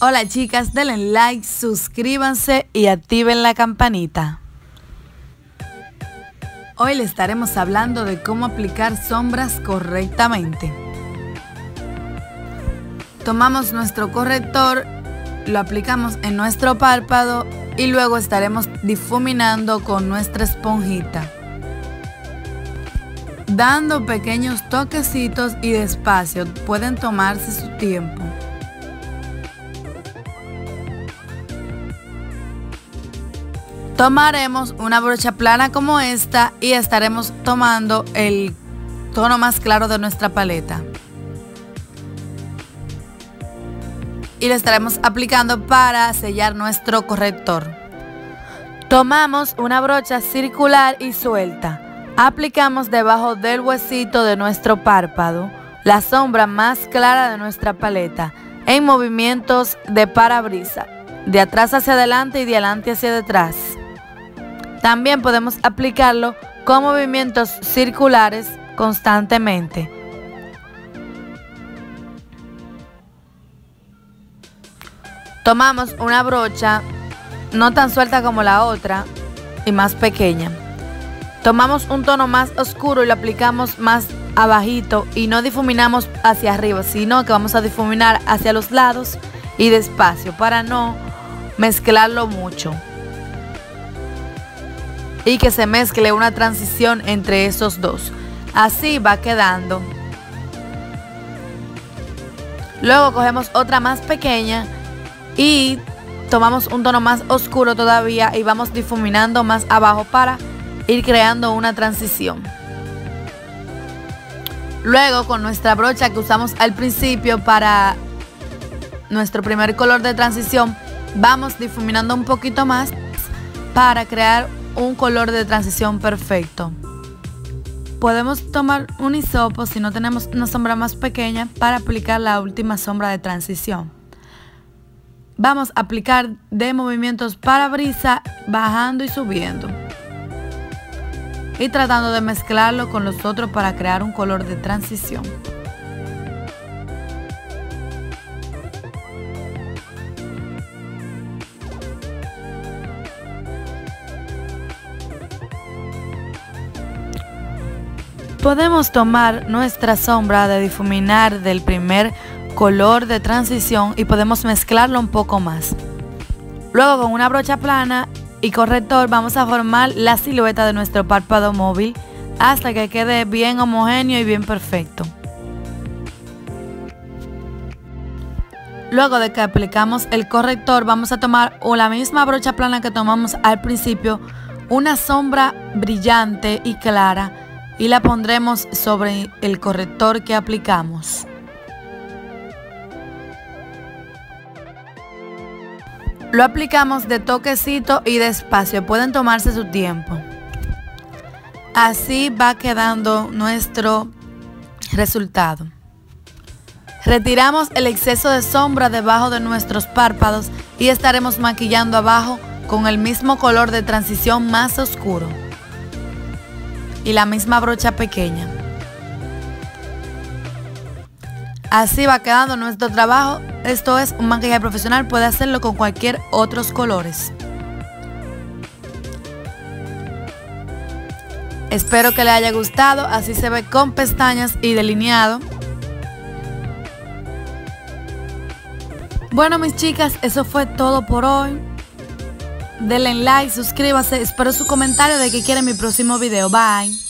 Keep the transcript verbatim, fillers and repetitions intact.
Hola chicas, denle like, suscríbanse y activen la campanita. Hoy les estaremos hablando de cómo aplicar sombras correctamente. Tomamos nuestro corrector, lo aplicamos en nuestro párpado y luego estaremos difuminando con nuestra esponjita, dando pequeños toquecitos y despacio, pueden tomarse su tiempo. Tomaremos una brocha plana como esta y estaremos tomando el tono más claro de nuestra paleta. Y lo estaremos aplicando para sellar nuestro corrector. Tomamos una brocha circular y suelta. Aplicamos debajo del huesito de nuestro párpado la sombra más clara de nuestra paleta en movimientos de parabrisa, de atrás hacia adelante y de adelante hacia detrás. También podemos aplicarlo con movimientos circulares constantemente. Tomamos una brocha no tan suelta como la otra y más pequeña. Tomamos un tono más oscuro y lo aplicamos más abajito y no difuminamos hacia arriba, sino que vamos a difuminar hacia los lados y despacio para no mezclarlo mucho y que se mezcle una transición entre esos dos. Así va quedando. Luego cogemos otra más pequeña y tomamos un tono más oscuro todavía y vamos difuminando más abajo para ir creando una transición. Luego con nuestra brocha que usamos al principio para nuestro primer color de transición, vamos difuminando un poquito más para crear un color de transición perfecto. Podemos tomar un hisopo si no tenemos una sombra más pequeña para aplicar la última sombra de transición. Vamos a aplicar de movimientos parabrisa, bajando y subiendo y tratando de mezclarlo con los otros para crear un color de transición. Podemos tomar nuestra sombra de difuminar del primer color de transición y podemos mezclarlo un poco más. Luego con una brocha plana y corrector vamos a formar la silueta de nuestro párpado móvil hasta que quede bien homogéneo y bien perfecto. Luego de que aplicamos el corrector vamos a tomar o la misma brocha plana que tomamos al principio, una sombra brillante y clara, y la pondremos sobre el corrector que aplicamos. Lo aplicamos de toquecito y despacio, pueden tomarse su tiempo. Así va quedando nuestro resultado. Retiramos el exceso de sombra debajo de nuestros párpados y estaremos maquillando abajo con el mismo color de transición más oscuro y la misma brocha pequeña. Así va quedando nuestro trabajo. Esto es un maquillaje profesional, puede hacerlo con cualquier otros colores. Espero que les haya gustado. Así se ve con pestañas y delineado. Bueno mis chicas, eso fue todo por hoy. Denle like, suscríbanse, espero su comentario de que quieren mi próximo video. Bye.